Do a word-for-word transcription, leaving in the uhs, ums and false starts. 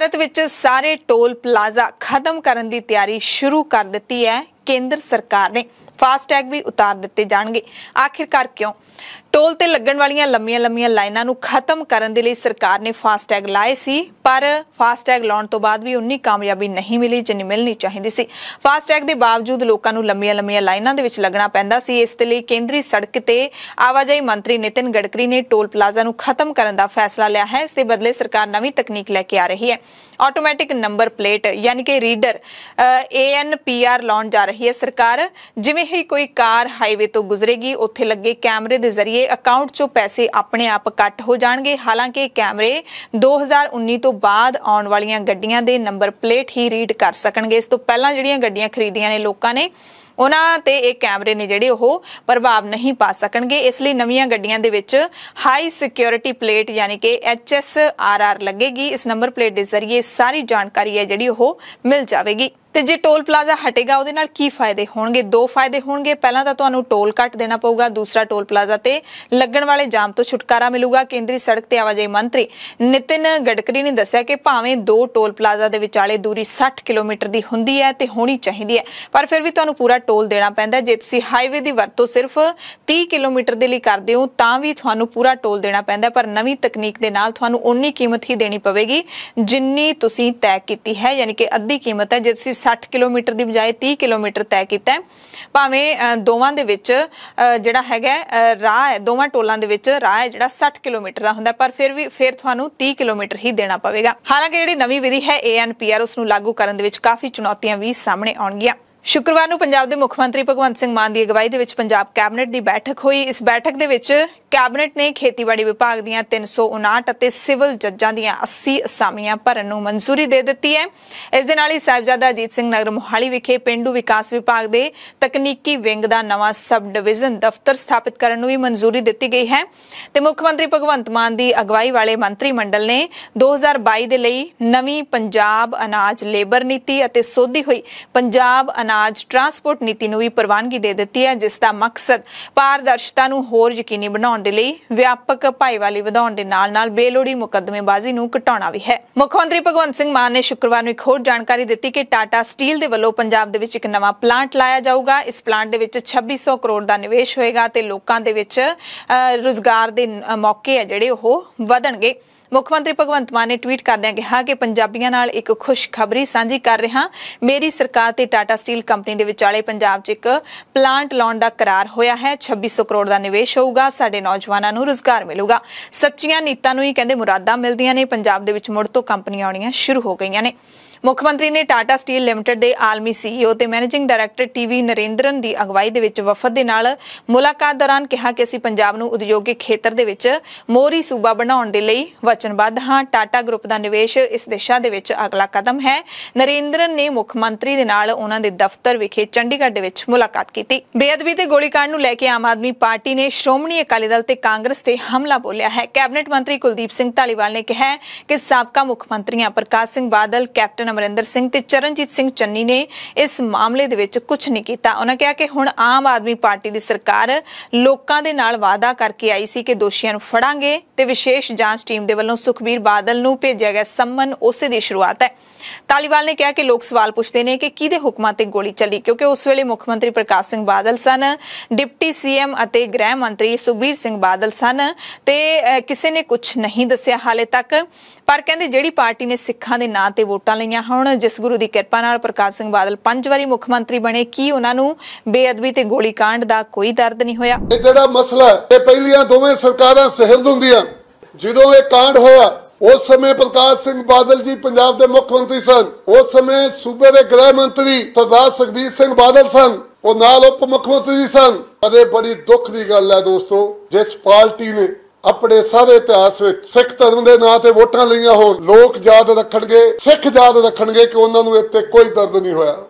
भारत विच सारे toll plaza खत्म करने की तैयारी शुरू कर दी है केंद्र सरकार ने। फास्टैग भी उतार दिते जाएंगे। आखिरकार क्यों? टोल ते लगन वाली लंबिया लंबिया लाइनों को खत्म करने के लिए सरकार ने फास्टैग लाए सी, पर फास्टैग लाने तो बाद भी उन्नी कामयाबी नहीं मिली जिन्नी मिलनी चाहिए सी। फास्टैग के बावजूद लोगों को लंबिया लंबिया लाइनों के विच लगना पैंदा सी। इस लिए केंद्रीय सड़क ते आवाजाही मंत्री नितिन गडकरी ने टोल प्लाजा को खत्म करने का फैसला लिया है। इसके बदले सरकार नवी तकनीक लेके आ रही है। ऑटोमैटिक नंबर प्लेट यानी कि reader A N P R लाने जा रही है सरकार। जिवें ही कोई कार हाईवे तो गुजरेगी उत्थे लगे कैमरे के जरिए अकाउंट चो पैसे अपने आप कट हो जाएंगे। हालांकि कैमरे दो हज़ार उन्नीस तो बाद आने वाली गड्डियां दे नंबर प्लेट ही रीड कर सकणगे। इस तो पहला जिहड़ियां गड्डियां खरीदियां ने लोगों ने उन्हां ते इह कैमरे ने जिहड़े ओह प्रभाव नहीं पा सकणगे। इसलिए नवीं गड्डियां दे विच हाई सिक्योरिटी प्लेट यानी कि एच एस आर आर लगेगी। इस नंबर प्लेट के जरिए सारी जानकारी है जिहड़ी ओह मिल जाएगी। तो जे टोल प्लाजा हटेगा उहदे नाल की फायदे होणगे? दो फायदे होणगे। पहला तां तुहानूं टोल घट देना पऊगा, दूसरा टोल प्लाजा ते लगण वाले जाम तो छुटकारा मिलूगा। केंद्रीय सड़क ते आवाजाई मंत्री नितिन गडकरी ने दस्सिया कि भावें दो टोल प्लाजा दे विचाले दूरी साठ किलोमीटर दी हुंदी है ते होणी चाहीदी है, पर फिर भी तुहानूं पूरा टोल देना पैंदा। जे तुसीं हाईवे दी वरतों सिर्फ तीस किलोमीटर दे लई करदे हो तां भी तुहानूं पूरा टोल देना पैंदा, पर नवीं तकनीक दे नाल तुहानूं उन्नी कीमत ही देणी पवेगी जिन्नी तुसीं तय कीती है, यानी कि अद्धी कीमत है। जे तुसीं साठ किलोमीटर की बजाय तीस किलोमीटर तय किया है, भावें दोवां दे विच जिहड़ा हैगा राह है, दोवां टोलां दे विच राह है जिहड़ा साठ किलोमीटर का हुंदा, पर फिर भी फिर तुहानूं तीस किलोमीटर ही देना पवेगा। हालांकि जिहड़ी नवीं विधि है ए एन पी आर उसनूं लागू करन दे विच काफ़ी चुनौतियां भी सामने आउणगीआं। शुक्रवार नूं पंजाब दे मुख मंत्री भगवंत मान की अगवाई दे विच पंजाब कैबिनेट की बैठक हुई। इस बैठक दे विच कैबिनेट ने खेतीबाड़ी विभाग दीयां तीन सौ उनाहठ अते सिविल जजां दीयां अस्सी असामियां भरन नूं मंजूरी दे दित्ती है। इस दे नाल ही साहिबजादा अजीत सिंह नगर मोहाली विखे पेंडू विकास विभाग के तकनीकी विंग का नवां सब डिविजन दफ्तर स्थापित करन नूं भी मंजूरी दित्ती गई है। ते मुख मंत्री भगवंत मान की अगवाई वाले मंत्रीमंडल ने दो हज़ार बाई दे लई नवीं पंजाब अनाज लेबर नीति अते सोधी हुई पंजाब अनाज ट्रांसपोर्ट नीति नूं भी प्रवानगी दे दित्ती है, जिसका मकसद पारदर्शिता नूं होर यकीनी बनाउण ਦੇ ਲਈ ਵਿਆਪਕ ਭਾਈਵਾਲੀ ਵਧਾਉਣ ਦੇ ਨਾਲ-ਨਾਲ ਬੇਲੋੜੀ ਮੁਕੱਦਮੇਬਾਜ਼ੀ ਨੂੰ ਘਟਾਉਣਾ ਵੀ ਹੈ। ਮੁੱਖ ਮੰਤਰੀ ਭਗਵੰਤ ਸਿੰਘ ਮਾਨ ਨੇ ਸ਼ੁੱਕਰਵਾਰ ਨੂੰ ਇੱਕ ਹੋਰ ਜਾਣਕਾਰੀ ਦਿੱਤੀ ਕਿ ਟਾਟਾ ਸਟੀਲ ਦੇ ਵੱਲੋਂ ਪੰਜਾਬ ਦੇ ਵਿੱਚ ਇੱਕ ਨਵਾਂ ਪਲਾਂਟ ਲਾਇਆ ਜਾਊਗਾ। ਇਸ ਪਲਾਂਟ ਦੇ ਵਿੱਚ ਛੱਬੀ ਸੌ ਕਰੋੜ ਦਾ ਨਿਵੇਸ਼ ਹੋਏਗਾ ਤੇ ਲੋਕਾਂ ਦੇ ਵਿੱਚ ਰੁਜ਼ਗਾਰ ਦੇ ਮੌਕੇ ਆ ਜਿਹੜੇ ਉਹ ਵਧਣਗੇ। ਮੁੱਖ ਮੰਤਰੀ ਭਗਵੰਤ ਮਾਨ ਨੇ ਟਵੀਟ ਕਰਦਿਆਂ ਕਿਹਾ ਕਿ ਪੰਜਾਬੀਆਂ ਨਾਲ ਇੱਕ ਖੁਸ਼ਖਬਰੀ ਸਾਂਝੀ ਕਰ ਰਿਹਾ। ਮੇਰੀ ਸਰਕਾਰ ਤੇ ਟਾਟਾ ਸਟੀਲ ਕੰਪਨੀ ਦੇ ਵਿਚਾਲੇ ਪੰਜਾਬ 'ਚ ਇੱਕ ਪਲਾਂਟ ਲਾਉਣ ਦਾ ਕਰਾਰ ਹੋਇਆ ਹੈ। ਛੱਬੀ ਸੌ ਕਰੋੜ ਦਾ ਨਿਵੇਸ਼ ਹੋਊਗਾ, ਸਾਡੇ ਨੌਜਵਾਨਾਂ ਨੂੰ ਰੁਜ਼ਗਾਰ ਮਿਲੂਗਾ। ਸੱਚੀਆਂ ਨੀਤਾਂ ਨੂੰ ਹੀ ਕਹਿੰਦੇ ਮੁਰਾਦਾਂ ਮਿਲਦੀਆਂ ਨੇ। ਪੰਜਾਬ ਦੇ ਵਿੱਚ ਮੁੜ ਤੋਂ ਕੰਪਨੀਆਂ ਆਉਣੀਆਂ ਸ਼ੁਰੂ ਹੋ ਗਈਆਂ ਨੇ। ਮੁੱਖ ਮੰਤਰੀ ਨੇ ਟਾਟਾ ਸਟੀਲ ਲਿਮਟਿਡ ਦੇ ਆਲਮੀ ਸੀਈਓ ਤੇ managing director T V Narendran ਦੀ ਅਗਵਾਈ ਦੇ ਵਿੱਚ ਵਫਦ ਦੇ ਨਾਲ ਮੁਲਾਕਾਤ ਦੌਰਾਨ ਕਿਹਾ ਕਿ ਅਸੀਂ ਪੰਜਾਬ ਨੂੰ ਉਦਯੋਗਿਕ ਖੇਤਰ ਦੇ ਵਿੱਚ ਮੋਹਰੀ ਸੂਬਾ ਬਣਾਉਣ ਦੇ ਲਈ ਵਚਨਬੱਧ ਹਾਂ। ਟਾਟਾ ਗਰੁੱਪ ਦਾ ਨਿਵੇਸ਼ ਇਸ ਦਿਸ਼ਾ ਦੇ ਵਿੱਚ ਅਗਲਾ ਕਦਮ ਹੈ। ਨਰਿੰਦਰਨ ਨੇ ਮੁੱਖ ਮੰਤਰੀ ਦੇ ਨਾਲ ਉਹਨਾਂ ਦੇ ਦਫ਼ਤਰ ਵਿਖੇ ਚੰਡੀਗੜ੍ਹ ਦੇ ਵਿੱਚ ਮੁਲਾਕਾਤ ਕੀਤੀ। ਬੇਅਦਬੀ ਤੇ ਗੋਲੀਕਾਂਡ ਨੂੰ ਲੈ ਕੇ ਆਮ ਆਦਮੀ ਪਾਰਟੀ ਨੇ ਸ਼੍ਰੋਮਣੀ ਅਕਾਲੀ ਦਲ ਤੇ ਕਾਂਗਰਸ ਤੇ ਹਮਲਾ ਬੋਲਿਆ ਹੈ। ਕੈਬਨਿਟ ਮੰਤਰੀ ਕੁਲਦੀਪ ਸਿੰਘ ਢਾਲੀਵਾਲ ਨੇ ਕਿਹਾ ਕਿ ਸਾਬਕਾ ਮੁੱਖ ਮੰਤਰੀਆਂ ਪ੍ਰਕਾਸ਼ ਸਿੰਘ ਬਾਦਲ, ਕੈਪਟਨ ਅਮਰਿੰਦਰ ਸਿੰਘ ਤੇ ਚਰਨਜੀਤ ਸਿੰਘ ਚੰਨੀ ਨੇ ਇਸ ਮਾਮਲੇ ਦੇ ਵਿੱਚ ਕੁਝ ਨਹੀਂ ਕੀਤਾ। ਉਹਨਾਂ ਕਿਹਾ ਕਿ ਹੁਣ ਆਮ ਆਦਮੀ ਪਾਰਟੀ ਦੀ ਸਰਕਾਰ ਲੋਕਾਂ ਦੇ ਨਾਲ ਵਾਅਦਾ ਕਰਕੇ ਆਈ ਸੀ ਕਿ ਦੋਸ਼ੀਆਂ ਨੂੰ ਫੜਾਂਗੇ ਤੇ ਵਿਸ਼ੇਸ਼ ਜਾਂਚ ਟੀਮ ਦੇ ਵੱਲੋਂ ਸੁਖਬੀਰ ਬਾਦਲ ਨੂੰ ਭੇਜਿਆ ਗਿਆ ਸੰਮਨ ਉਸੇ ਦੀ ਸ਼ੁਰੂਆਤ ਹੈ। ਤਾਲੀਵਾਲ ਨੇ ਕਿਹਾ ਕਿ ਲੋਕ ਸਵਾਲ ਪੁੱਛਦੇ ਨੇ ਕਿ ਕਿਹਦੇ ਹੁਕਮਾਂ ਤੇ ਗੋਲੀ ਚੱਲੀ, ਕਿਉਂਕਿ ਉਸ ਵੇਲੇ ਮੁੱਖ ਮੰਤਰੀ ਪ੍ਰਕਾਸ਼ ਸਿੰਘ ਬਾਦਲ ਸਨ, ਡਿਪਟੀ ਸੀਐਮ ਅਤੇ ਗ੍ਰਹਿ ਮੰਤਰੀ ਸੁਖਬੀਰ ਸਿੰਘ ਬਾਦਲ ਸਨ ਤੇ ਕਿਸੇ ਨੇ ਕੁਝ ਨਹੀਂ ਦੱਸਿਆ ਹਾਲੇ ਤੱਕ। ਪਰ ਕਹਿੰਦੇ ਜਿਹੜੀ ਪਾਰਟੀ ਨੇ ਸਿੱਖਾਂ ਦੇ ਨਾਂ ਤੇ ਵੋਟਾਂ ਲਈਆਂ ਹੋਣ, ਜਿਸ ਗੁਰੂ ਦੀ ਕਿਰਪਾ ਨਾਲ ਪ੍ਰਕਾਸ਼ ਸਿੰਘ ਬਾਦਲ ਪੰਜ ਵਾਰੀ ਮੁੱਖ ਮੰਤਰੀ ਬਣੇ, ਕੀ ਉਹਨਾਂ ਨੂੰ ਬੇਅਦਬੀ ਤੇ ਗੋਲੀ ਕਾਂਡ ਦਾ ਕੋਈ ਦਰਦ ਨਹੀਂ ਹੋਇਆ? ਇਹ ਜਿਹੜਾ ਮਸਲਾ ਤੇ ਪਹਿਲੀਆਂ ਦੋਵੇਂ ਸਰਕਾਰਾਂ ਸਹਿਮਤ ਹੁੰਦੀਆਂ। ਜਦੋਂ ਇਹ ਕਾਂਡ ਹੋਇਆ उस समय प्रकाश सिंह बादल जी पंजाब के मुख मंत्री सन। उस समय सूबे के गृह मंत्री सरदार सुखबीर सिंह बादल सन और नाल उप मुख मंत्री भी सन। अरे बड़ी दुख की गल है दोस्तों, जिस पार्टी ने अपने सारे इतिहास में सिख धर्म के नां ते वोटां लईआं होण, लोग याद रखणगे, सिख याद रखणगे कि उन्हां नूं इत्थे कोई दर्द नहीं होया।